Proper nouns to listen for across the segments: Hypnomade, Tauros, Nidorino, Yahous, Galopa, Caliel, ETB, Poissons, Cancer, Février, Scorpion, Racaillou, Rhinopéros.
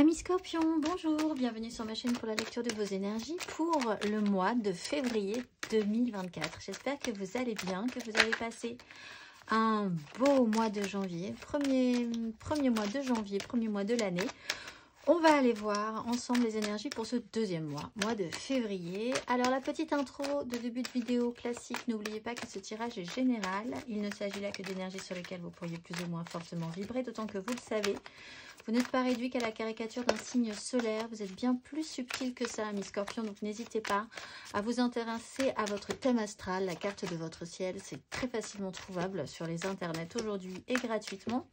Amis Scorpion, bonjour, bienvenue sur ma chaîne pour la lecture de vos énergies pour le mois de février 2024. J'espère que vous allez bien, que vous avez passé un beau mois de janvier, premier mois de janvier, premier mois de l'année. On va aller voir ensemble les énergies pour ce deuxième mois de février. Alors la petite intro de début de vidéo classique, n'oubliez pas que ce tirage est général. Il ne s'agit là que d'énergies sur lesquelles vous pourriez plus ou moins fortement vibrer, d'autant que vous le savez, vous n'êtes pas réduit qu'à la caricature d'un signe solaire, vous êtes bien plus subtil que ça, amis Scorpions, donc n'hésitez pas à vous intéresser à votre thème astral, la carte de votre ciel, c'est très facilement trouvable sur les internets aujourd'hui et gratuitement.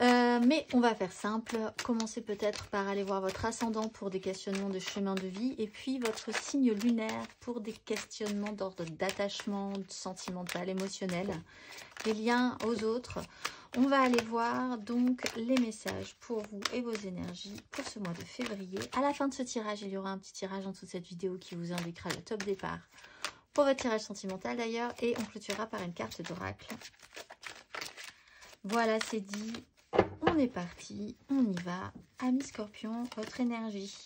Mais on va faire simple, commencez peut-être par aller voir votre ascendant pour des questionnements de chemin de vie et puis votre signe lunaire pour des questionnements d'ordre d'attachement, sentimental, émotionnel, des liens aux autres. On va aller voir donc les messages pour vous et vos énergies pour ce mois de février. À la fin de ce tirage, il y aura un petit tirage en dessous de cette vidéo qui vous indiquera le top départ pour votre tirage sentimental d'ailleurs et on clôturera par une carte d'oracle. Voilà, c'est dit. On est parti, on y va. Amis Scorpion, votre énergie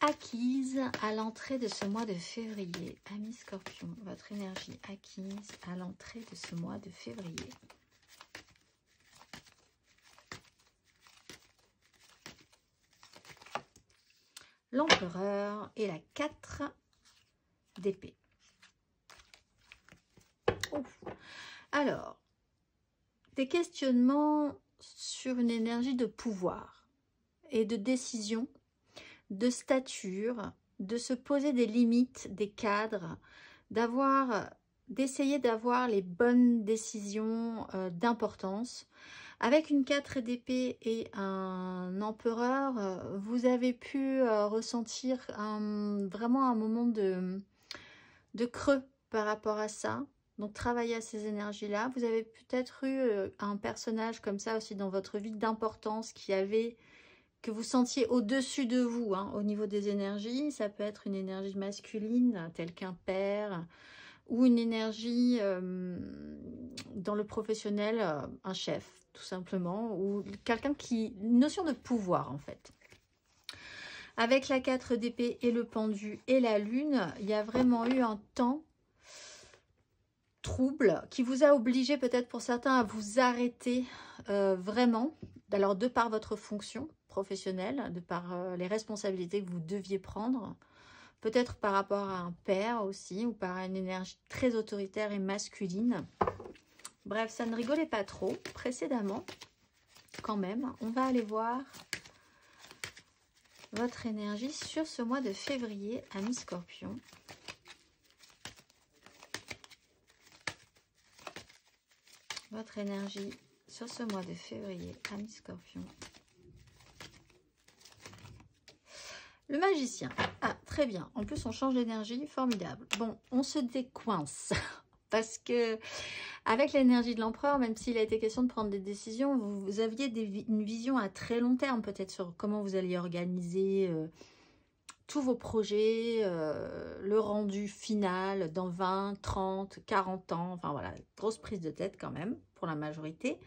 acquise à l'entrée de ce mois de février. Amis Scorpion, votre énergie acquise à l'entrée de ce mois de février. L'empereur et la 4 d'épée. Alors, des questionnements sur une énergie de pouvoir et de décision, de stature, de se poser des limites, des cadres, d'essayer d'avoir les bonnes décisions d'importance. Avec une 4 d'épée et un empereur, vous avez pu ressentir vraiment un moment de creux par rapport à ça. Donc, travaillez à ces énergies-là. Vous avez peut-être eu un personnage comme ça aussi dans votre vie d'importance que vous sentiez au-dessus de vous hein, au niveau des énergies. Ça peut être une énergie masculine, telle qu'un père, ou une énergie dans le professionnel, un chef, tout simplement, ou quelqu'un qui... Une notion de pouvoir, en fait. Avec la 4 d'épée et le pendu et la lune, il y a vraiment eu un temps trouble qui vous a obligé peut-être pour certains à vous arrêter vraiment, alors de par votre fonction professionnelle, de par les responsabilités que vous deviez prendre, peut-être par rapport à un père aussi ou par une énergie très autoritaire et masculine. Bref, ça ne rigolait pas trop précédemment quand même. On va aller voir votre énergie sur ce mois de février, amis Scorpion. Votre énergie sur ce mois de février, amis Scorpion. Le magicien. Ah, très bien. En plus, on change d'énergie. Formidable. Bon, on se décoince. Parce que, avec l'énergie de l'empereur, même s'il a été question de prendre des décisions, vous aviez une vision à très long terme, peut-être, sur comment vous alliez organiser tous vos projets, le rendu final dans 20, 30, 40 ans. Enfin voilà, grosse prise de tête quand même pour la majorité.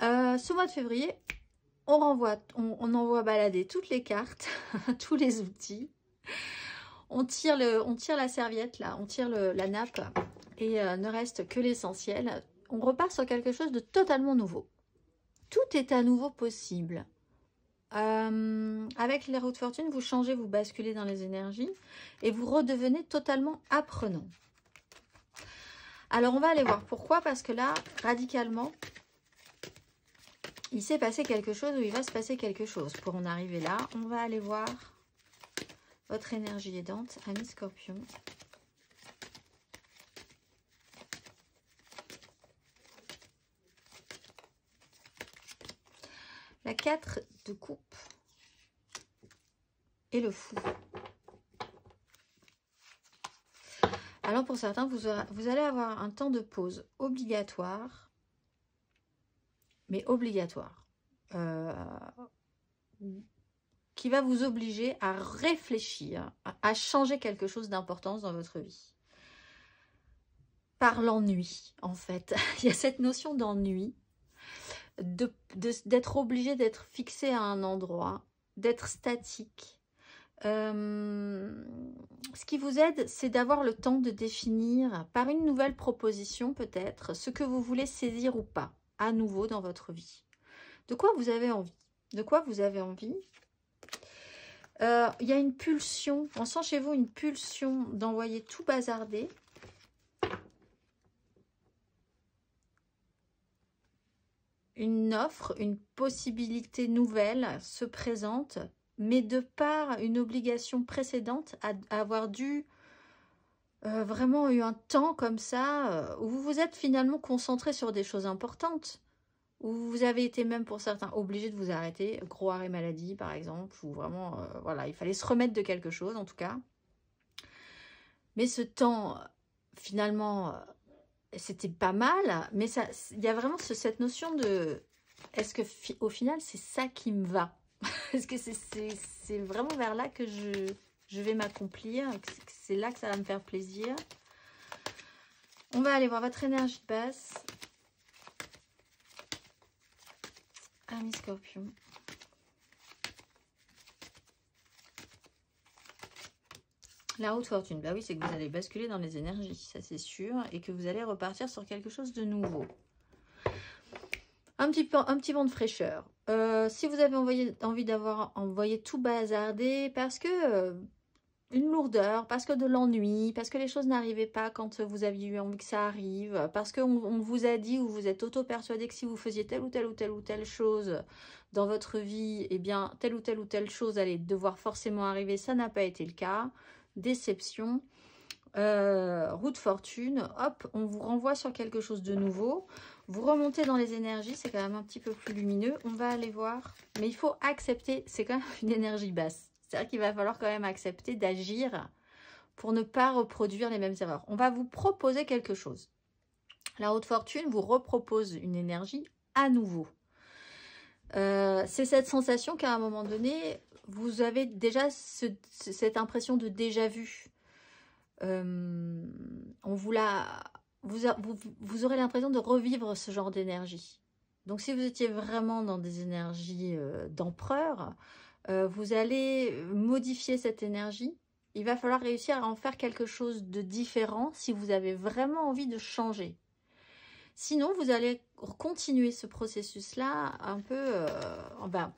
Ce mois de février, on envoie balader toutes les cartes, tous les outils. On tire la serviette là, on tire la nappe et ne reste que l'essentiel. On repart sur quelque chose de totalement nouveau. Tout est à nouveau possible. Avec les roues de fortune, vous changez, vous basculez dans les énergies et vous redevenez totalement apprenant. Alors, on va aller voir pourquoi, parce que là, radicalement, il s'est passé quelque chose ou il va se passer quelque chose. Pour en arriver là, on va aller voir votre énergie aidante, amis Scorpion. La 4 de coupe et le fou. Alors pour certains, vous allez avoir un temps de pause obligatoire, mais obligatoire, qui va vous obliger à réfléchir, à changer quelque chose d'importance dans votre vie. Par l'ennui, en fait. Il y a cette notion d'ennui. d'être obligé d'être fixé à un endroit, d'être statique. Ce qui vous aide, c'est d'avoir le temps de définir par une nouvelle proposition peut-être ce que vous voulez saisir ou pas à nouveau dans votre vie. De quoi vous avez envie? De quoi vous avez envie? Il y a une pulsion, on sent chez vous une pulsion d'envoyer tout bazarder. Une offre, une possibilité nouvelle se présente, mais de par une obligation précédente à avoir dû vraiment eu un temps comme ça, où vous vous êtes finalement concentré sur des choses importantes, où vous avez été même pour certains obligé de vous arrêter, gros arrêt maladie par exemple, ou vraiment, voilà, il fallait se remettre de quelque chose en tout cas. Mais ce temps, finalement... c'était pas mal, mais il y a vraiment cette notion de... Est-ce que au final, c'est ça qui me va? Est-ce que c'est vraiment vers là que je vais m'accomplir? C'est là que ça va me faire plaisir? On va aller voir votre énergie basse. Ami Scorpion. La haute fortune, bah oui, c'est que vous allez basculer dans les énergies, ça c'est sûr, et que vous allez repartir sur quelque chose de nouveau. Un petit vent de fraîcheur. Si vous avez envie d'avoir envoyé tout bazarder, parce que une lourdeur, parce que de l'ennui, parce que les choses n'arrivaient pas quand vous aviez eu envie que ça arrive, parce qu'on vous a dit ou vous êtes auto-persuadé que si vous faisiez telle ou telle ou telle ou telle chose dans votre vie, eh bien telle ou telle chose allait devoir forcément arriver, ça n'a pas été le cas. Déception, roue de fortune, hop, on vous renvoie sur quelque chose de nouveau. Vous remontez dans les énergies, c'est quand même un petit peu plus lumineux. On va aller voir, mais il faut accepter, c'est quand même une énergie basse. C'est-à-dire qu'il va falloir quand même accepter d'agir pour ne pas reproduire les mêmes erreurs. On va vous proposer quelque chose. La roue de fortune vous repropose une énergie à nouveau. C'est cette sensation qu'à un moment donné... vous avez déjà cette impression de déjà-vu. Vous aurez l'impression de revivre ce genre d'énergie. Donc, si vous étiez vraiment dans des énergies d'empereur, vous allez modifier cette énergie. Il va falloir réussir à en faire quelque chose de différent si vous avez vraiment envie de changer. Sinon, vous allez continuer ce processus-là un peu,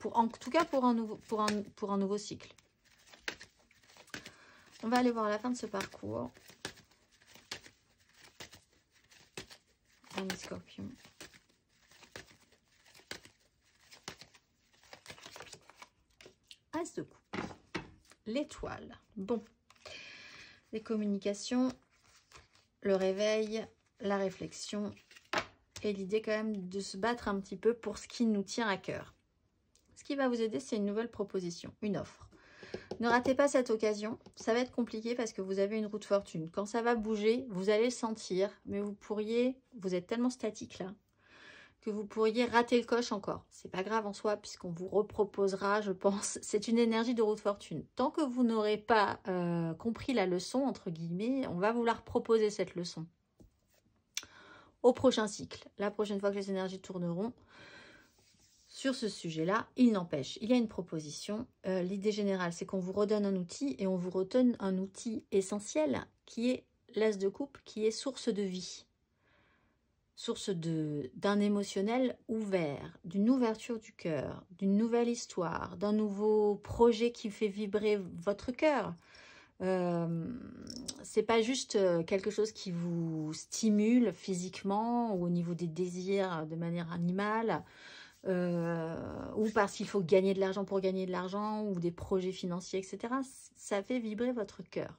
en tout cas pour un nouveau cycle. On va aller voir la fin de ce parcours. Ami Scorpion. As de coupe. L'étoile. Bon. Les communications, le réveil, la réflexion... et l'idée quand même de se battre un petit peu pour ce qui nous tient à cœur. Ce qui va vous aider, c'est une nouvelle proposition, une offre. Ne ratez pas cette occasion, ça va être compliqué parce que vous avez une roue de fortune. Quand ça va bouger, vous allez le sentir, mais vous êtes tellement statique là, que vous pourriez rater le coche encore. C'est pas grave en soi, puisqu'on vous reproposera, je pense, c'est une énergie de roue de fortune. Tant que vous n'aurez pas compris la leçon, entre guillemets, on va vouloir proposer cette leçon. Au prochain cycle, la prochaine fois que les énergies tourneront sur ce sujet-là, il n'empêche, il y a une proposition. L'idée générale, c'est qu'on vous redonne un outil et on vous redonne un outil essentiel qui est l'as de coupe, qui est source de vie, source d'un émotionnel ouvert, d'une ouverture du cœur, d'une nouvelle histoire, d'un nouveau projet qui fait vibrer votre cœur. C'est pas juste quelque chose qui vous stimule physiquement ou au niveau des désirs de manière animale ou parce qu'il faut gagner de l'argent pour gagner de l'argent ou des projets financiers, etc. Ça fait vibrer votre cœur.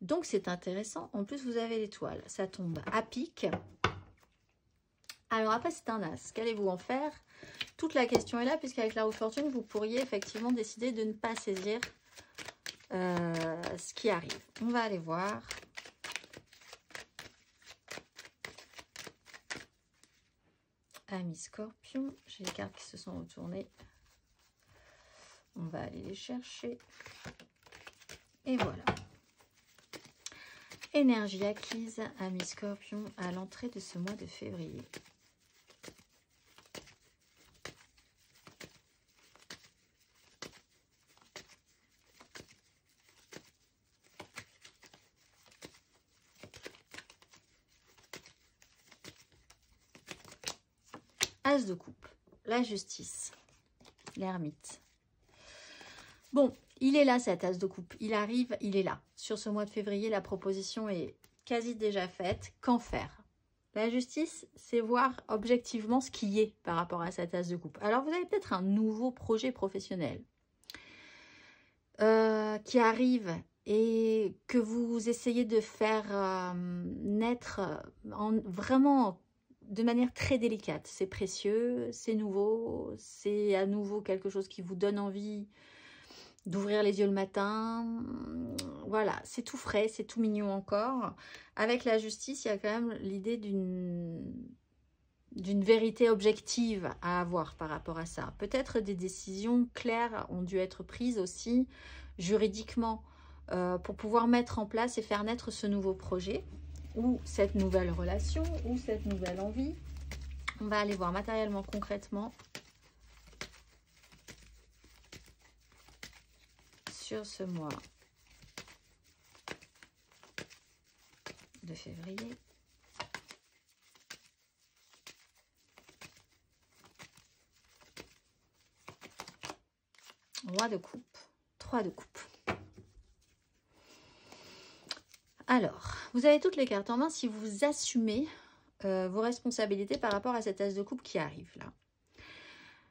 Donc c'est intéressant. En plus, vous avez l'étoile. Ça tombe à pic. Alors après, c'est un as. Qu'allez-vous en faire? Toute la question est là, puisqu'avec la roue de fortune, vous pourriez effectivement décider de ne pas saisir ce qui arrive. On va aller voir. Ami Scorpion. J'ai les cartes qui se sont retournées. On va aller les chercher. Et voilà. Énergie acquise, Ami Scorpion, à l'entrée de ce mois de février. As de coupe, la justice, l'ermite. Bon, il est là cet As de coupe, il arrive, il est là. Sur ce mois de février, la proposition est quasi déjà faite. Qu'en faire? La justice, c'est voir objectivement ce qui est par rapport à cet As de coupe. Alors, vous avez peut-être un nouveau projet professionnel qui arrive et que vous essayez de faire naître vraiment de manière très délicate. C'est précieux, c'est nouveau, c'est à nouveau quelque chose qui vous donne envie d'ouvrir les yeux le matin. Voilà, c'est tout frais, c'est tout mignon encore. Avec la justice, il y a quand même l'idée d'une vérité objective à avoir par rapport à ça. Peut-être des décisions claires ont dû être prises aussi juridiquement pour pouvoir mettre en place et faire naître ce nouveau projet ou cette nouvelle relation ou cette nouvelle envie. On va aller voir matériellement, concrètement sur ce mois de février. Roi de coupe, 3 de coupe. Alors, vous avez toutes les cartes en main si vous assumez vos responsabilités par rapport à cet As de coupe qui arrive là.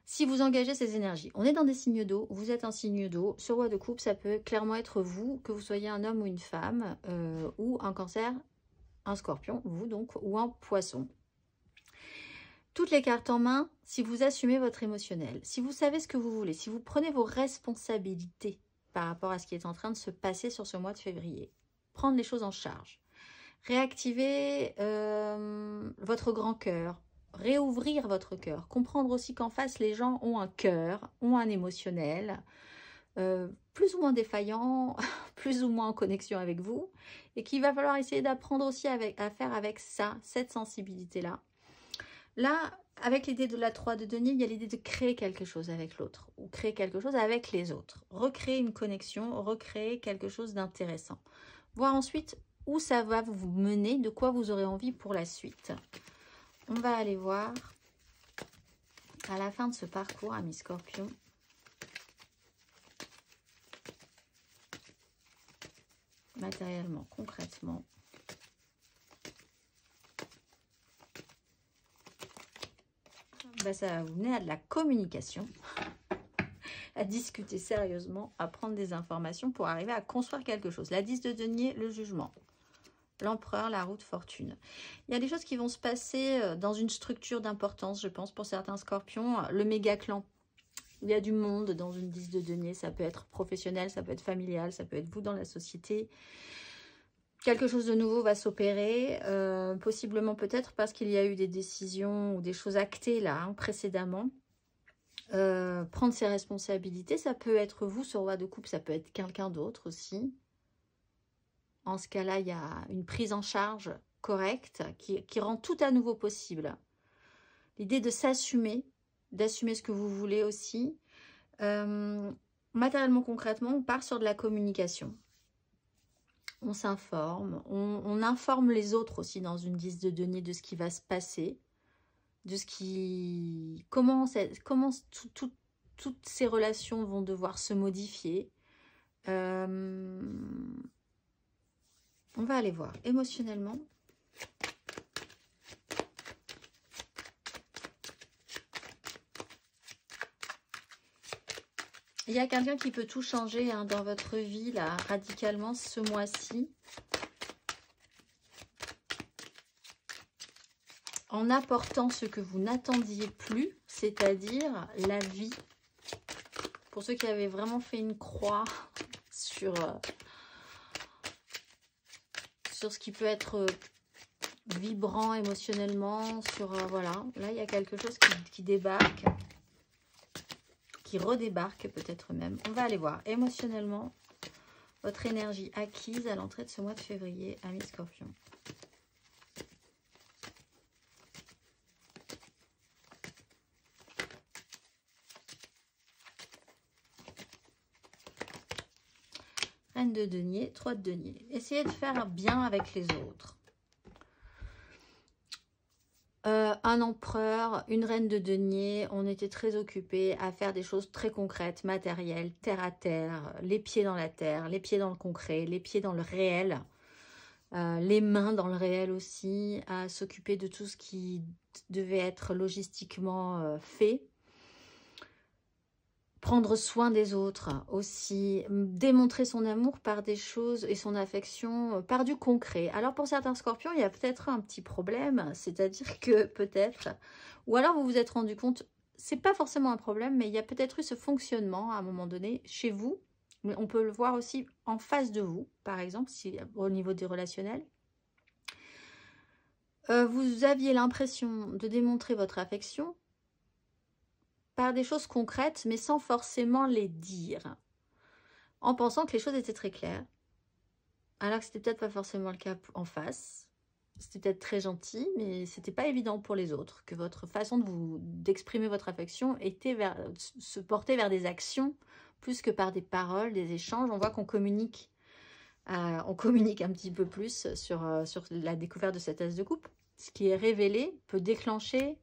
Si vous engagez ces énergies, on est dans des signes d'eau, vous êtes un signe d'eau, ce roi de coupe, ça peut clairement être vous, que vous soyez un homme ou une femme, ou un cancer, un scorpion, vous donc, ou un poisson. Toutes les cartes en main, si vous assumez votre émotionnel, si vous savez ce que vous voulez, si vous prenez vos responsabilités par rapport à ce qui est en train de se passer sur ce mois de février, prendre les choses en charge, réactiver votre grand cœur, réouvrir votre cœur, comprendre aussi qu'en face, les gens ont un cœur, ont un émotionnel, plus ou moins défaillant, plus ou moins en connexion avec vous, et qu'il va falloir essayer d'apprendre aussi à faire avec ça, cette sensibilité-là. Là, avec l'idée de la 3 de denier, il y a l'idée de créer quelque chose avec l'autre, ou créer quelque chose avec les autres, recréer une connexion, recréer quelque chose d'intéressant. Voir ensuite où ça va vous mener, de quoi vous aurez envie pour la suite. On va aller voir à la fin de ce parcours, amis Scorpion, matériellement, concrètement, ben, ça va vous mener à de la communication, à discuter sérieusement, à prendre des informations pour arriver à construire quelque chose. La 10 de denier, le jugement. L'empereur, la roue de fortune. Il y a des choses qui vont se passer dans une structure d'importance, je pense, pour certains scorpions. Le méga clan. Il y a du monde dans une 10 de denier. Ça peut être professionnel, ça peut être familial, ça peut être vous dans la société. Quelque chose de nouveau va s'opérer, possiblement peut-être parce qu'il y a eu des décisions ou des choses actées là, précédemment. Prendre ses responsabilités, ça peut être vous, ce roi de coupe, ça peut être quelqu'un d'autre aussi. En ce cas-là, il y a une prise en charge correcte qui rend tout à nouveau possible. L'idée de s'assumer, d'assumer ce que vous voulez aussi. Matériellement, concrètement, on part sur de la communication. On s'informe, on informe les autres aussi dans une 10 de denier de ce qui va se passer, de ce qui comment toutes ces relations vont devoir se modifier. On va aller voir émotionnellement. Il y a quelqu'un qui peut tout changer dans votre vie, là, radicalement, ce mois-ci. En apportant ce que vous n'attendiez plus, c'est-à-dire la vie. Pour ceux qui avaient vraiment fait une croix sur... sur ce qui peut être vibrant émotionnellement, sur voilà, là il y a quelque chose qui débarque, qui redébarque peut-être même. On va aller voir émotionnellement votre énergie acquise à l'entrée de ce mois de février, amis Scorpion. De denier, 3 de denier. Essayez de faire bien avec les autres. un empereur, une reine de denier, on était très occupés à faire des choses très concrètes, matérielles, terre à terre, les pieds dans la terre, les pieds dans le concret, les pieds dans le réel, les mains dans le réel aussi, à s'occuper de tout ce qui devait être logistiquement fait. Prendre soin des autres aussi, démontrer son amour par des choses et son affection par du concret. Alors pour certains scorpions, il y a peut-être un petit problème, c'est-à-dire que peut-être, ou alors vous vous êtes rendu compte, c'est pas forcément un problème, mais il y a peut-être eu ce fonctionnement à un moment donné chez vous, mais on peut le voir aussi en face de vous, par exemple, si, au niveau des relationnels. Vous aviez l'impression de démontrer votre affection par des choses concrètes, mais sans forcément les dire, en pensant que les choses étaient très claires, alors que c'était peut-être pas forcément le cas en face. C'était peut-être très gentil, mais c'était pas évident pour les autres, que votre façon de d'exprimer votre affection était se portait vers des actions, plus que par des paroles, des échanges. On voit qu'on communique, un petit peu plus sur la découverte de cet as de coupe. Ce qui est révélé peut déclencher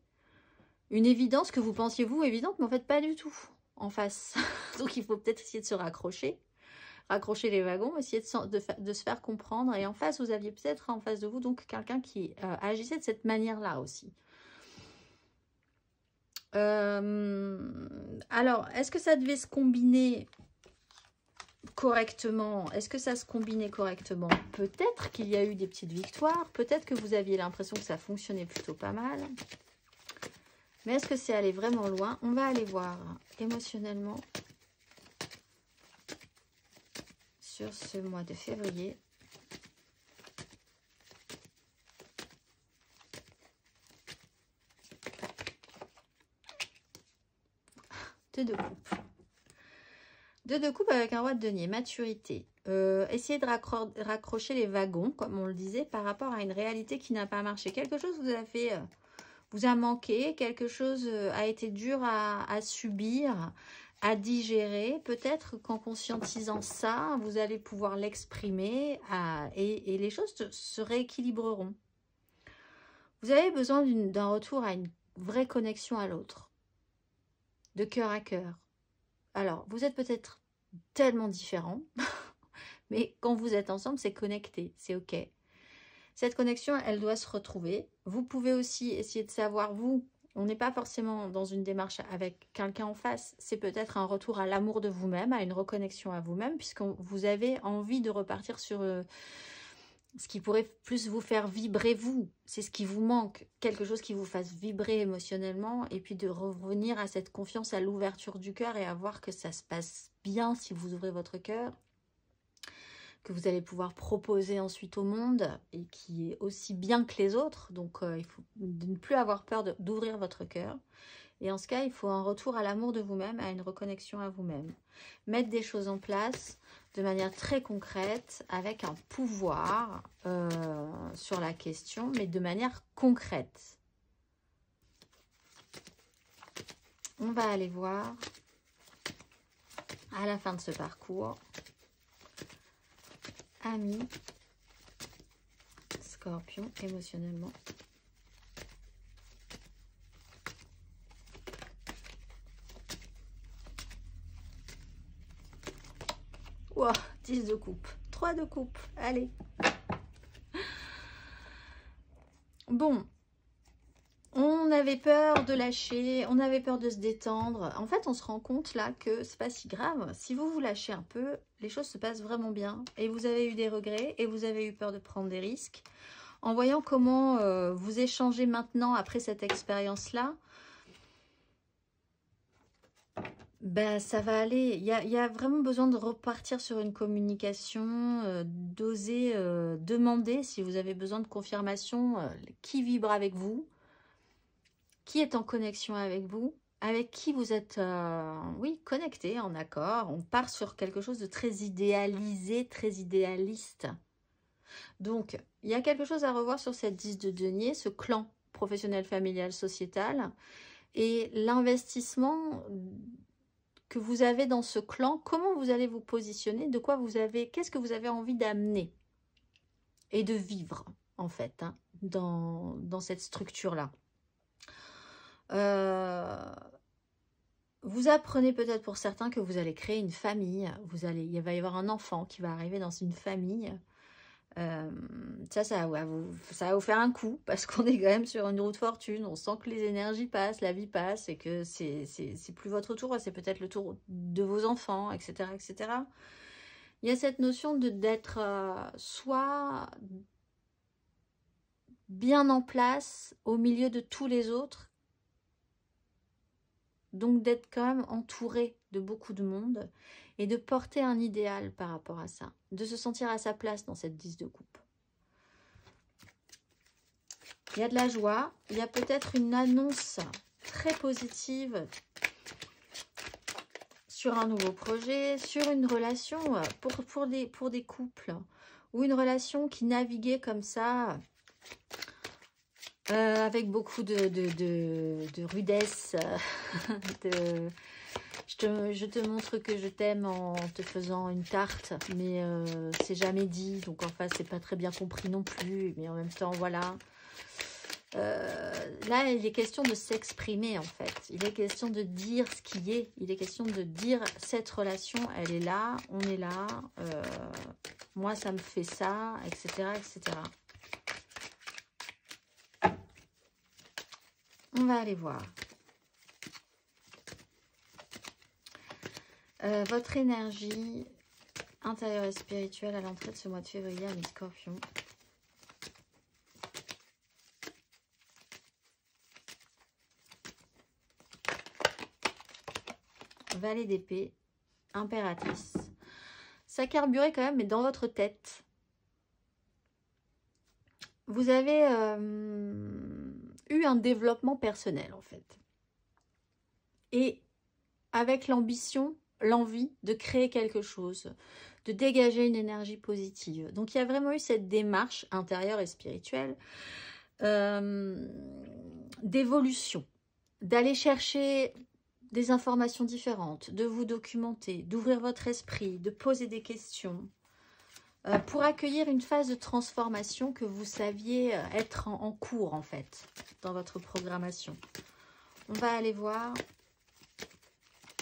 une évidence que vous pensiez vous évidente, mais en fait pas du tout en face. Donc il faut peut-être essayer de se raccrocher les wagons, essayer de se faire comprendre. Et en face, vous aviez peut-être en face de vous donc quelqu'un qui agissait de cette manière-là aussi. Alors, est-ce que ça devait se combiner correctement? Est-ce que ça se combinait correctement? Peut-être qu'il y a eu des petites victoires, peut-être que vous aviez l'impression que ça fonctionnait plutôt pas mal. Mais est-ce que c'est aller vraiment loin? On va aller voir émotionnellement sur ce mois de février. Deux de coupe avec un roi de denier, maturité. Essayez de raccrocher les wagons, comme on le disait, par rapport à une réalité qui n'a pas marché. Quelque chose vous a fait... vous a manqué, quelque chose a été dur à subir, à digérer. Peut-être qu'en conscientisant ça, vous allez pouvoir l'exprimer et les choses se rééquilibreront. Vous avez besoin d'un retour à une vraie connexion à l'autre, de cœur à cœur. Alors, vous êtes peut-être tellement différents, mais quand vous êtes ensemble, c'est connecté, c'est OK. Cette connexion, elle doit se retrouver. Vous pouvez aussi essayer de savoir, vous, on n'est pas forcément dans une démarche avec quelqu'un en face. C'est peut-être un retour à l'amour de vous-même, à une reconnexion à vous-même, puisque vous avez envie de repartir sur ce qui pourrait plus vous faire vibrer vous. C'est ce qui vous manque, quelque chose qui vous fasse vibrer émotionnellement, et puis de revenir à cette confiance, à l'ouverture du cœur, et à voir que ça se passe bien si vous ouvrez votre cœur, que vous allez pouvoir proposer ensuite au monde et qui est aussi bien que les autres. Donc, il faut ne plus avoir peur d'ouvrir votre cœur. Et en ce cas, il faut un retour à l'amour de vous-même, à une reconnexion à vous-même. Mettre des choses en place de manière très concrète, avec un pouvoir sur la question, mais de manière concrète. On va aller voir à la fin de ce parcours. Amis, scorpion, émotionnellement. Wow, 10 de coupe, 3 de coupe, allez. Bon, on avait peur de lâcher, on avait peur de se détendre. En fait, on se rend compte là que c'est pas si grave. Si vous vous lâchez un peu, les choses se passent vraiment bien, et vous avez eu des regrets et vous avez eu peur de prendre des risques. En voyant comment vous échangez maintenant après cette expérience-là, ben, ça va aller. Il y a vraiment besoin de repartir sur une communication, d'oser demander si vous avez besoin de confirmation, qui vibre avec vous, qui est en connexion avec vous, avec qui vous êtes, oui, connecté, en accord. On part sur quelque chose de très idéalisé, très idéaliste. Donc, il y a quelque chose à revoir sur cette 10 de denier, ce clan professionnel, familial, sociétal, et l'investissement que vous avez dans ce clan, comment vous allez vous positionner, de quoi vous avez, qu'est-ce que vous avez envie d'amener et de vivre, en fait, hein, dans cette structure-là. Vous apprenez peut-être pour certains que vous allez créer une famille. Il va y avoir un enfant qui va arriver dans une famille. Ça va vous faire un coup parce qu'on est quand même sur une roue de fortune. On sent que les énergies passent, la vie passe et que c'est plus votre tour. C'est peut-être le tour de vos enfants, etc., etc. Il y a cette notion d'être soit bien en place au milieu de tous les autres. Donc d'être quand même entouré de beaucoup de monde et de porter un idéal par rapport à ça. De se sentir à sa place dans cette 10 de coupe. Il y a de la joie. Il y a peut-être une annonce très positive sur un nouveau projet, sur une relation pour des couples. Ou une relation qui naviguait comme ça... avec beaucoup de rudesse, je te montre que je t'aime en te faisant une tarte, mais c'est jamais dit, donc en face c'est pas très bien compris non plus, mais en même temps voilà. Là il est question de s'exprimer en fait, il est question de dire ce qui est, il est question de dire cette relation, elle est là, on est là, moi ça me fait ça, etc., etc. On va aller voir. Votre énergie intérieure et spirituelle à l'entrée de ce mois de février, amis Scorpions. Valet d'épée, impératrice. Ça carburait quand même, mais dans votre tête. Vous avez... eu un développement personnel en fait et avec l'ambition, l'envie de créer quelque chose, de dégager une énergie positive. Donc il y a vraiment eu cette démarche intérieure et spirituelle d'évolution, d'aller chercher des informations différentes, de vous documenter, d'ouvrir votre esprit, de poser des questions pour accueillir une phase de transformation que vous saviez être en cours, en fait, dans votre programmation. On va aller voir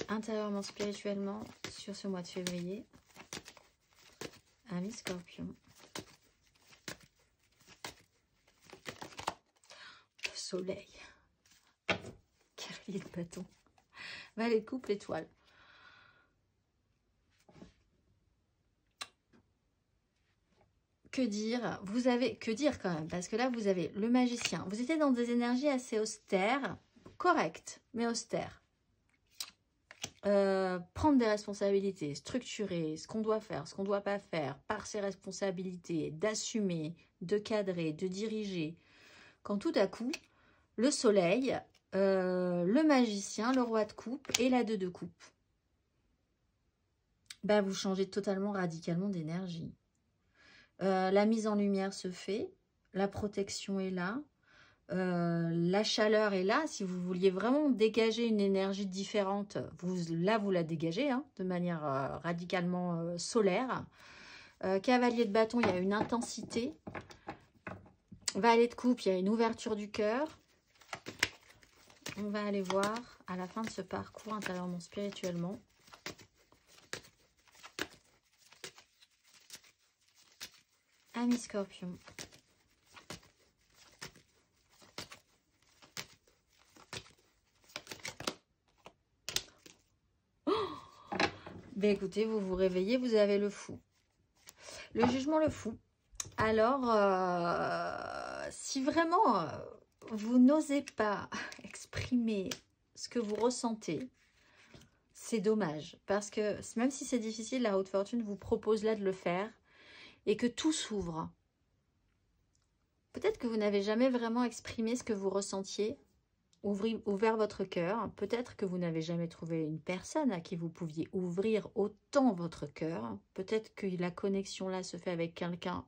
intérieurement, spirituellement, sur ce mois de février. Amis Scorpions. Le soleil. Guerrier de bâton. Valet de coupe, l'étoile. Que dire? Vous avez que dire quand même, parce que là vous avez le magicien. Vous étiez dans des énergies assez austères, correctes, mais austères. Prendre des responsabilités, structurer ce qu'on doit faire, ce qu'on ne doit pas faire, par ses responsabilités, d'assumer, de cadrer, de diriger. Quand tout à coup, le soleil, le magicien, le roi de coupe et la 2 de coupe, bah, vous changez totalement, radicalement d'énergie. La mise en lumière se fait, la protection est là, la chaleur est là. Si vous vouliez vraiment dégager une énergie différente, vous la dégagez hein, de manière radicalement solaire. Cavalier de bâton, il y a une intensité. Valet de coupe, il y a une ouverture du cœur. On va aller voir à la fin de ce parcours intérieurement, spirituellement. Amis Scorpion. Oh ben écoutez, vous vous réveillez, vous avez le fou. Le jugement, le fou. Alors, si vraiment vous n'osez pas exprimer ce que vous ressentez, c'est dommage. Parce que même si c'est difficile, la roue de fortune vous propose là de le faire. Et que tout s'ouvre. Peut-être que vous n'avez jamais vraiment exprimé ce que vous ressentiez, ouvert votre cœur. Peut-être que vous n'avez jamais trouvé une personne à qui vous pouviez ouvrir autant votre cœur. Peut-être que la connexion là se fait avec quelqu'un.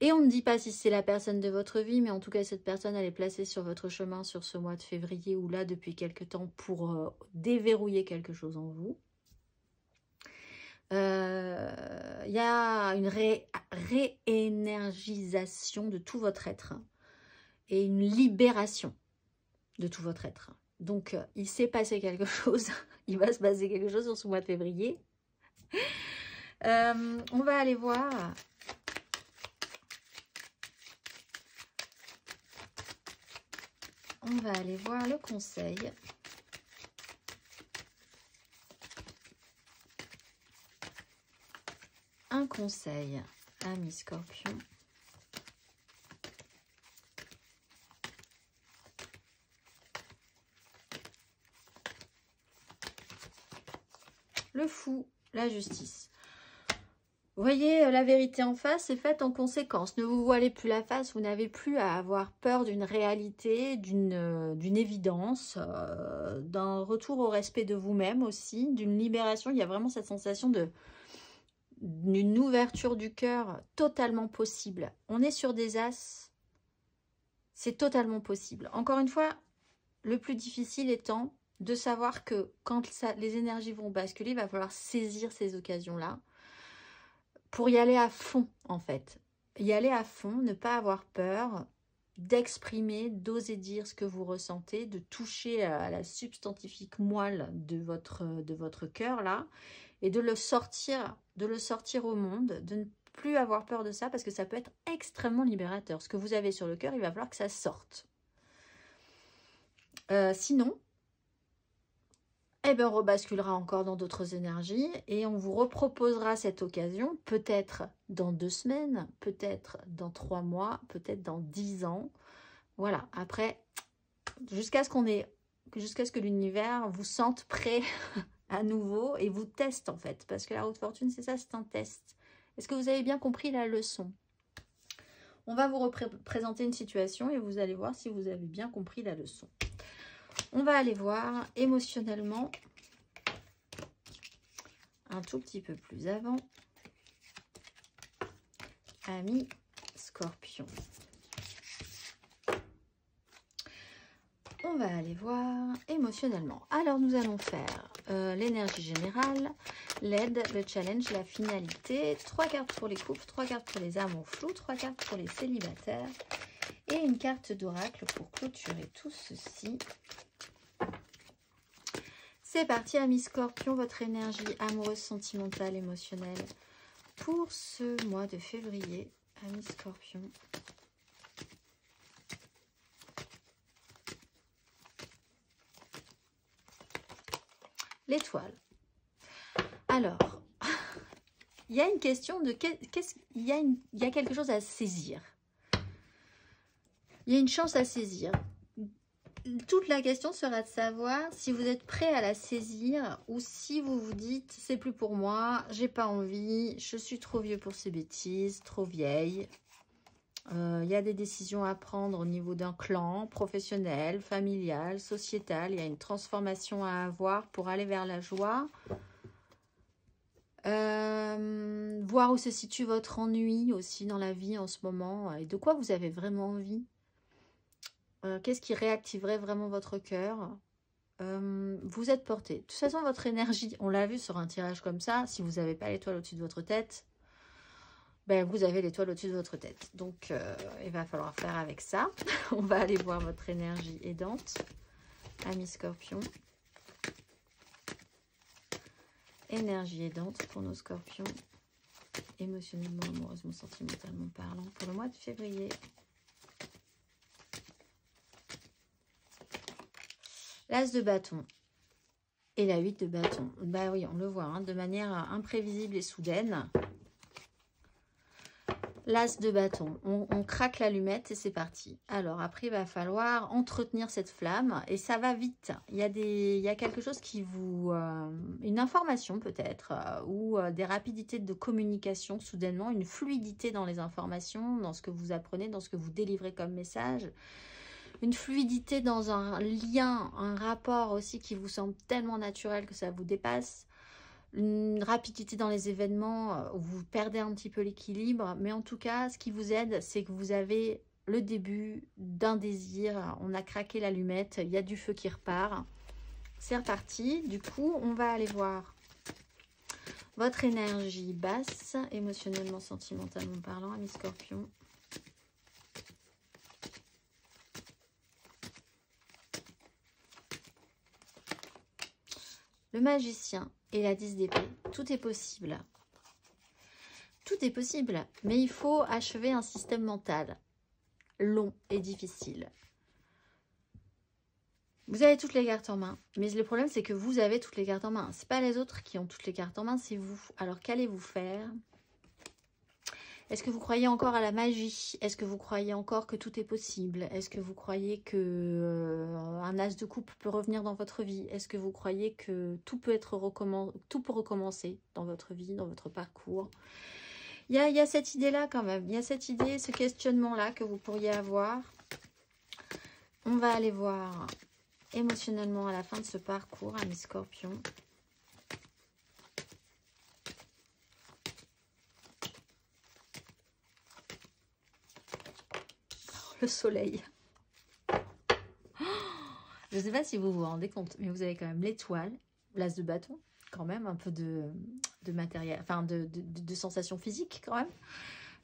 Et on ne dit pas si c'est la personne de votre vie, mais en tout cas cette personne elle est placée sur votre chemin sur ce mois de février ou là depuis quelque temps pour déverrouiller quelque chose en vous. Il y a une réénergisation de tout votre être et une libération de tout votre être. Donc, il s'est passé quelque chose. Il va se passer quelque chose sur ce mois de février. On va aller voir le conseil. Un conseil, ami Scorpion. Le fou, la justice. Vous voyez, la vérité en face est faite en conséquence. Ne vous voilez plus la face, vous n'avez plus à avoir peur d'une réalité, d'une évidence, d'un retour au respect de vous-même aussi, d'une libération. Il y a vraiment cette sensation d'une ouverture du cœur totalement possible. On est sur des as, c'est totalement possible. Encore une fois, le plus difficile étant de savoir que quand les énergies vont basculer, il va falloir saisir ces occasions-là pour y aller à fond, en fait. Y aller à fond, ne pas avoir peur d'exprimer, d'oser dire ce que vous ressentez, de toucher à la substantifique moelle de votre cœur, là, et de le sortir au monde, de ne plus avoir peur de ça, parce que ça peut être extrêmement libérateur. Ce que vous avez sur le cœur, il va falloir que ça sorte. Sinon, eh bien, on rebasculera encore dans d'autres énergies et on vous reproposera cette occasion, peut-être dans 2 semaines, peut-être dans 3 mois, peut-être dans 10 ans. Voilà, après, jusqu'à ce que l'univers vous sente prêt à nouveau et vous teste en fait. Parce que la roue de fortune, c'est ça, c'est un test. Est-ce que vous avez bien compris la leçon? On va vous représenter une situation et vous allez voir si vous avez bien compris la leçon. On va aller voir émotionnellement un tout petit peu plus avant. Ami Scorpion. On va aller voir émotionnellement. Alors, nous allons faire l'énergie générale, l'aide, le challenge, la finalité. 3 cartes pour les couples, 3 cartes pour les amours flous, 3 cartes pour les célibataires. Et une carte d'oracle pour clôturer tout ceci. C'est parti, amis Scorpion, votre énergie amoureuse, sentimentale, émotionnelle pour ce mois de février, amis Scorpion. L'étoile. Alors, il y a une question de qu'est-ce qu'il y a, il y a quelque chose à saisir. Il y a une chance à saisir. Toute la question sera de savoir si vous êtes prêt à la saisir ou si vous vous dites « c'est plus pour moi, j'ai pas envie, je suis trop vieux pour ces bêtises, trop vieille. » Il y a des décisions à prendre au niveau d'un clan, professionnel, familial, sociétal. Il y a une transformation à avoir pour aller vers la joie. Voir où se situe votre ennui aussi dans la vie en ce moment et de quoi vous avez vraiment envie. Qu'est-ce qui réactiverait vraiment votre cœur? Vous êtes porté. De toute façon, votre énergie, on l'a vu sur un tirage comme ça, si vous n'avez pas l'étoile au-dessus de votre tête, ben vous avez l'étoile au-dessus de votre tête. Donc, il va falloir faire avec ça. On va aller voir votre énergie aidante, ami Scorpion. Énergie aidante pour nos scorpions, émotionnellement, amoureusement, sentimentalement parlant, pour le mois de février. L'as de bâton et la 8 de bâton. Bah oui, on le voit, hein, de manière imprévisible et soudaine. L'as de bâton, on craque l'allumette et c'est parti. Alors après, il va falloir entretenir cette flamme et ça va vite. Il y a quelque chose qui vous... une information peut-être, ou des rapidités de communication soudainement, une fluidité dans les informations, dans ce que vous apprenez, dans ce que vous délivrez comme message. Une fluidité dans un lien, un rapport aussi qui vous semble tellement naturel que ça vous dépasse. Une rapidité dans les événements où vous perdez un petit peu l'équilibre. Mais en tout cas, ce qui vous aide, c'est que vous avez le début d'un désir. On a craqué l'allumette, il y a du feu qui repart. C'est reparti. Du coup, on va aller voir votre énergie basse, émotionnellement, sentimentalement parlant, ami Scorpion. le magicien et la 10 d'épée. Tout est possible. Tout est possible, mais il faut achever un système mental long et difficile. Vous avez toutes les cartes en main, mais le problème c'est que vous avez toutes les cartes en main. C'est pas les autres qui ont toutes les cartes en main, c'est vous. Alors qu'allez-vous faire? Est-ce que vous croyez encore à la magie? Est-ce que vous croyez encore que tout est possible? Est-ce que vous croyez que un as de coupe peut revenir dans votre vie? Est-ce que vous croyez que tout peut être recommencer dans votre vie, dans votre parcours? Il y a cette idée-là quand même. Il y a cette idée, ce questionnement-là que vous pourriez avoir. On va aller voir émotionnellement à la fin de ce parcours, amis scorpions. Le soleil. Je ne sais pas si vous vous rendez compte, mais vous avez quand même l'étoile, l'as de bâton, quand même un peu de matériel, enfin de sensations physiques quand même.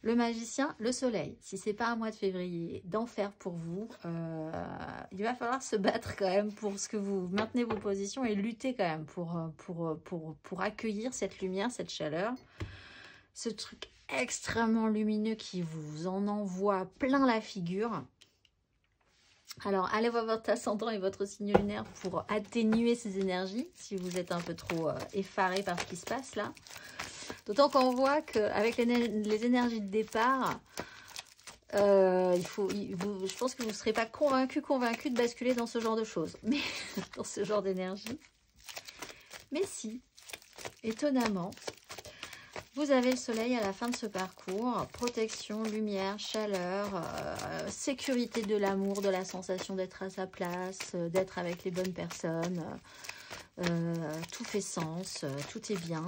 Le magicien, le soleil. Si c'est pas un mois de février d'enfer pour vous, il va falloir se battre quand même pour ce que vous maintenez vos positions et lutter quand même pour accueillir cette lumière, cette chaleur, ce truc extrêmement lumineux qui vous en envoie plein la figure. Alors allez voir votre ascendant et votre signe lunaire pour atténuer ces énergies si vous êtes un peu trop effaré par ce qui se passe là. D'autant qu'on voit qu'avec les énergies de départ, je pense que vous ne serez pas convaincu de basculer dans ce genre de choses, mais dans ce genre d'énergie. Mais si, étonnamment, vous avez le soleil à la fin de ce parcours. Protection, lumière, chaleur, sécurité de l'amour, de la sensation d'être à sa place, d'être avec les bonnes personnes. Tout fait sens, tout est bien.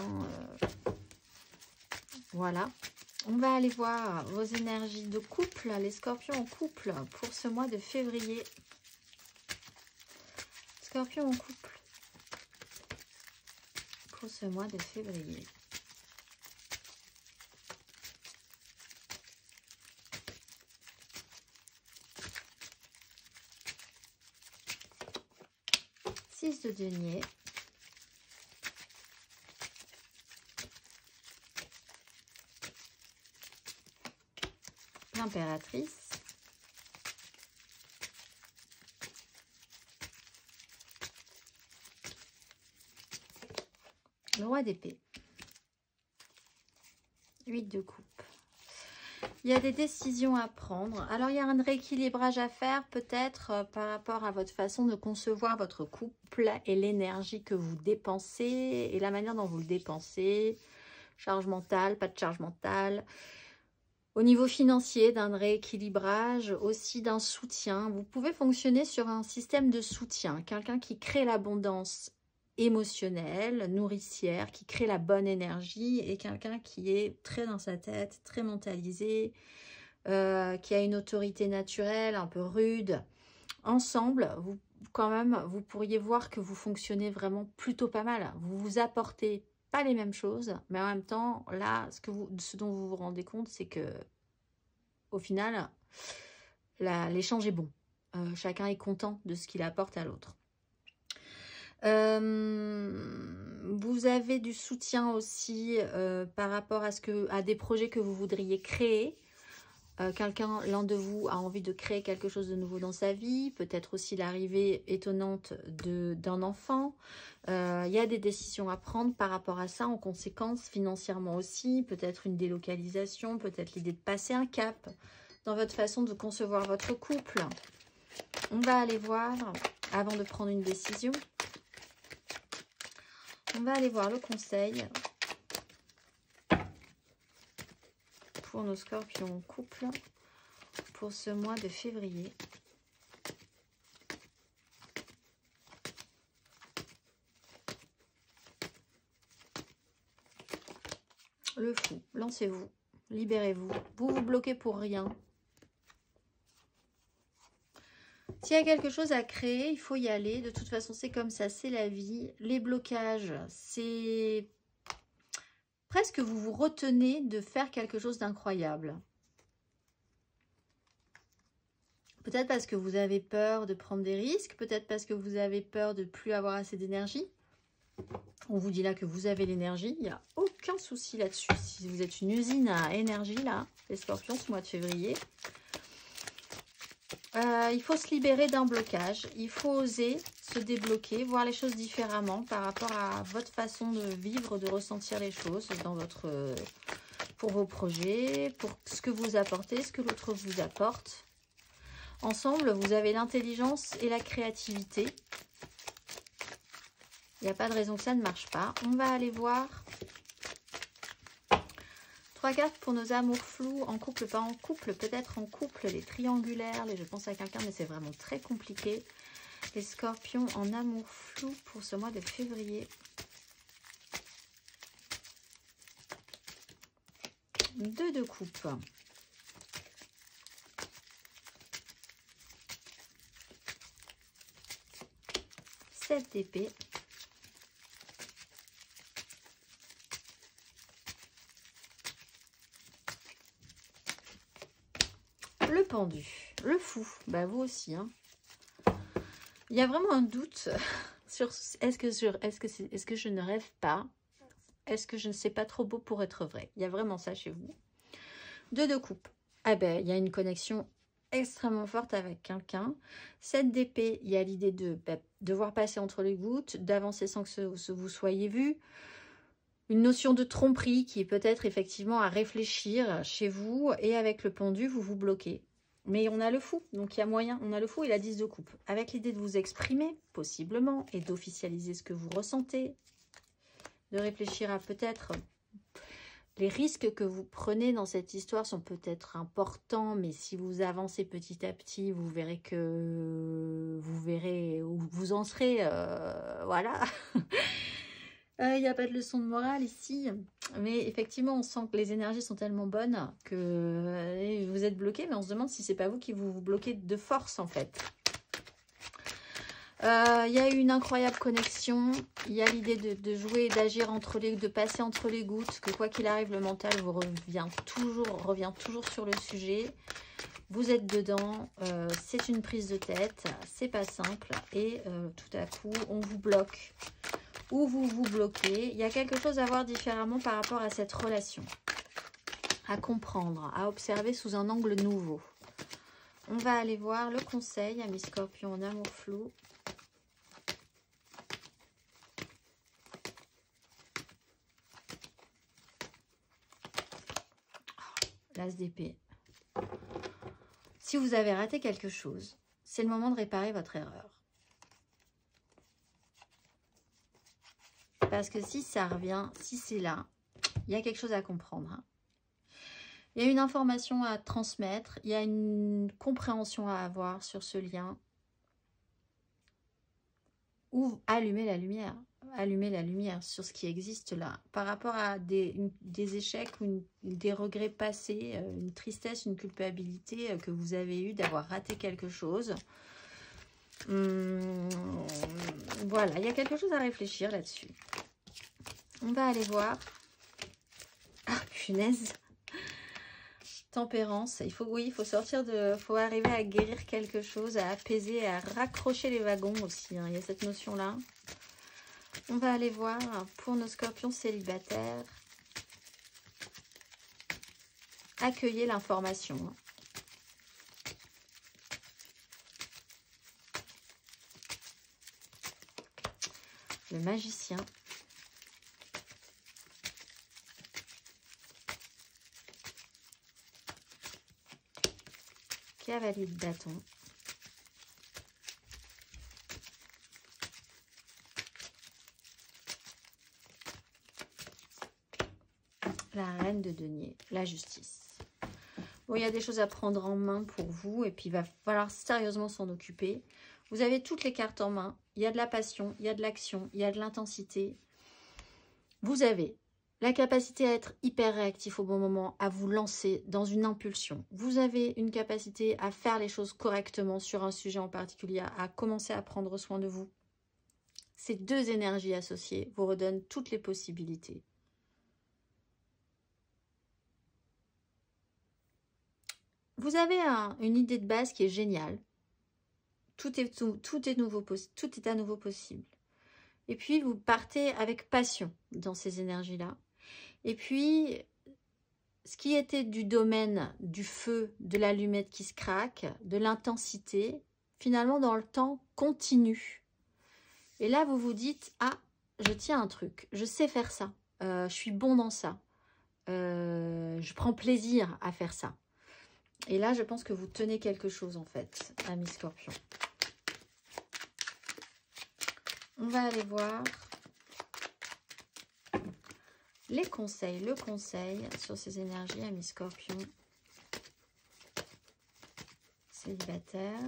Voilà, on va aller voir vos énergies de couple, les scorpions en couple pour ce mois de février. Scorpions en couple pour ce mois de février. Six de denier. Impératrice, le roi d'épée, 8 de coupe. Il y a des décisions à prendre. Alors, il y a un rééquilibrage à faire peut-être par rapport à votre façon de concevoir votre couple et l'énergie que vous dépensez et la manière dont vous le dépensez. Charge mentale, pas de charge mentale. Au niveau financier, d'un rééquilibrage, aussi d'un soutien. Vous pouvez fonctionner sur un système de soutien. Quelqu'un qui crée l'abondance émotionnelle, nourricière, qui crée la bonne énergie et quelqu'un qui est très dans sa tête, très mentalisé, qui a une autorité naturelle, un peu rude. Ensemble, vous, quand même, vous pourriez voir que vous fonctionnez vraiment plutôt pas mal. Vous vous apportez pas les mêmes choses, mais en même temps, là, ce dont vous vous rendez compte, c'est que au final, l'échange est bon. Chacun est content de ce qu'il apporte à l'autre. Vous avez du soutien aussi par rapport à des projets que vous voudriez créer. L'un de vous a envie de créer quelque chose de nouveau dans sa vie, peut-être aussi l'arrivée étonnante d'un enfant. Il y a des décisions à prendre par rapport à ça, en conséquence financièrement aussi, peut-être une délocalisation, peut-être l'idée de passer un cap dans votre façon de concevoir votre couple. On va aller voir, avant de prendre une décision, on va aller voir le conseil pour nos scorpions en couple pour ce mois de février. Le fou, lancez-vous, libérez-vous, vous vous bloquez pour rien. S'il y a quelque chose à créer, il faut y aller. De toute façon, c'est comme ça, c'est la vie. Les blocages, c'est... presque vous vous retenez de faire quelque chose d'incroyable. Peut-être parce que vous avez peur de prendre des risques, peut-être parce que vous avez peur de ne plus avoir assez d'énergie, On vous dit là que vous avez l'énergie. Il n'y a aucun souci là-dessus. Si vous êtes une usine à énergie, là, les scorpions, ce mois de février. Il faut se libérer d'un blocage. Il faut oser se débloquer, voir les choses différemment par rapport à votre façon de vivre, de ressentir les choses dans votre, pour vos projets, pour ce que vous apportez, ce que l'autre vous apporte. Ensemble, vous avez l'intelligence et la créativité. Il n'y a pas de raison que ça ne marche pas. On va aller voir 3 cartes pour nos amours flous, en couple, pas en couple, peut-être en couple, les triangulaires, les je pense à quelqu'un, mais c'est vraiment très compliqué. Les scorpions en amour flou pour ce mois de février. Deux de coupe. Sept d'épée. Le pendu, le fou, bah vous aussi. Hein. Il y a vraiment un doute sur est-ce que je ne rêve pas? Est-ce que je ne sais pas trop beau pour être vrai? Il y a vraiment ça chez vous. Deux de coupe. Ah ben, il y a une connexion extrêmement forte avec quelqu'un. 7 d'épée, il y a l'idée de devoir passer entre les gouttes, d'avancer sans que vous soyez vu. Une notion de tromperie qui est peut-être effectivement à réfléchir chez vous. Et avec le pendu, vous vous bloquez. Mais on a le fou, donc il y a moyen. On a le fou et la 10 de coupe. Avec l'idée de vous exprimer, possiblement, et d'officialiser ce que vous ressentez. De réfléchir à peut-être... Les risques que vous prenez dans cette histoire sont peut-être importants, mais si vous avancez petit à petit, vous verrez que vous verrez où vous en serez. Voilà. Il n'y a pas de leçon de morale ici. Mais effectivement, on sent que les énergies sont tellement bonnes que vous êtes bloqué, mais on se demande si c'est pas vous qui vous bloquez de force en fait. Il y a eu une incroyable connexion, il y a l'idée de jouer et d'agir entre les, de passer entre les gouttes, que quoi qu'il arrive, le mental vous revient toujours sur le sujet. Vous êtes dedans, c'est une prise de tête, c'est pas simple et tout à coup, on vous bloque ou vous vous bloquez. Il y a quelque chose à voir différemment par rapport à cette relation, à comprendre, à observer sous un angle nouveau. On va aller voir le conseil, amis scorpions en amour flou. L'as d'épée. Si vous avez raté quelque chose, c'est le moment de réparer votre erreur. Parce que si ça revient, si c'est là, il y a quelque chose à comprendre. Hein. Il y a une information à transmettre, il y a une compréhension à avoir sur ce lien. Ou allumer la lumière sur ce qui existe là. Par rapport à des échecs ou des regrets passés, une tristesse, une culpabilité que vous avez eue d'avoir raté quelque chose. Voilà, il y a quelque chose à réfléchir là-dessus. On va aller voir. Ah, punaise! Tempérance, il faut sortir de, faut arriver à guérir quelque chose, à apaiser, à raccrocher les wagons aussi, hein. Il y a cette notion là. On va aller voir pour nos scorpions célibataires, accueillez l'information. Le magicien. Cavalier de bâton. La reine de denier. La justice. Bon, il y a des choses à prendre en main pour vous. Et puis, il va falloir sérieusement s'en occuper. Vous avez toutes les cartes en main. Il y a de la passion. Il y a de l'action. Il y a de l'intensité. Vous avez... La capacité à être hyper réactif au bon moment, à vous lancer dans une impulsion. Vous avez une capacité à faire les choses correctement sur un sujet en particulier, à commencer à prendre soin de vous. Ces deux énergies associées vous redonnent toutes les possibilités. Vous avez une idée de base qui est géniale. Tout est à nouveau possible. Et puis, vous partez avec passion dans ces énergies-là. Et puis, ce qui était du domaine du feu, de l'allumette qui se craque, de l'intensité, finalement, dans le temps, continue. Et là, vous vous dites, ah, je tiens un truc, je sais faire ça, je suis bon dans ça, je prends plaisir à faire ça. Et là, je pense que vous tenez quelque chose, en fait, amis Scorpion. On va aller voir les conseils, le conseil sur ces énergies, amis Scorpion. Célibataire.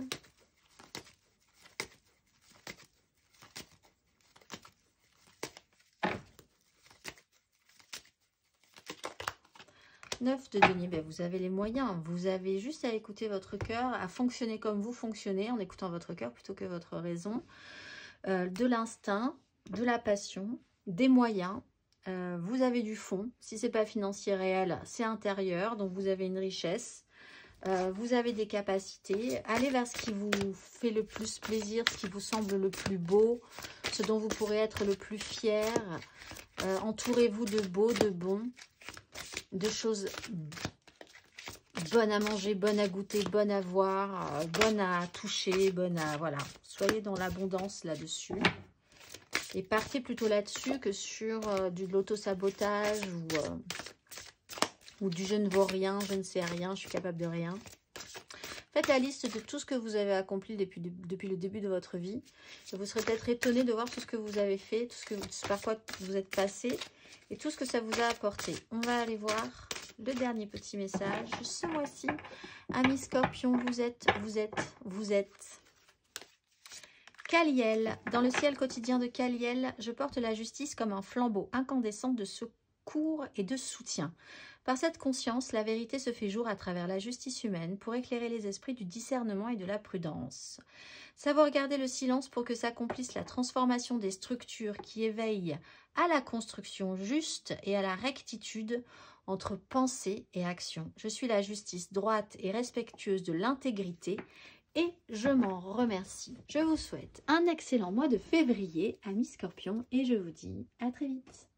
Neuf de deniers, ben vous avez les moyens, vous avez juste à écouter votre cœur, à fonctionner comme vous fonctionnez, en écoutant votre cœur plutôt que votre raison, de l'instinct, de la passion, des moyens, vous avez du fond, si ce n'est pas financier réel, c'est intérieur, donc vous avez une richesse, vous avez des capacités, allez vers ce qui vous fait le plus plaisir, ce qui vous semble le plus beau, ce dont vous pourrez être le plus fier, entourez-vous de beaux, de bons, de choses bonnes à manger, bonnes à goûter, bonnes à voir, bonnes à toucher, bonnes à... Voilà, soyez dans l'abondance là-dessus. Et partez plutôt là-dessus que sur de l'auto-sabotage ou du « je ne vaux rien »,« je ne sais rien »,« je suis capable de rien ». Faites la liste de tout ce que vous avez accompli depuis le début de votre vie. Et vous serez peut-être étonné de voir tout ce que vous avez fait, tout ce que, par quoi vous êtes passé et tout ce que ça vous a apporté. On va aller voir le dernier petit message. Ce mois-ci, amis Scorpion, vous êtes. Caliel. Dans le ciel quotidien de Caliel, je porte la justice comme un flambeau incandescent de secours et de soutien. Par cette conscience, la vérité se fait jour à travers la justice humaine pour éclairer les esprits du discernement et de la prudence. Savoir garder le silence pour que s'accomplisse la transformation des structures qui éveillent à la construction juste et à la rectitude entre pensée et action. Je suis la justice droite et respectueuse de l'intégrité et je m'en remercie. Je vous souhaite un excellent mois de février, amis Scorpions, et je vous dis à très vite.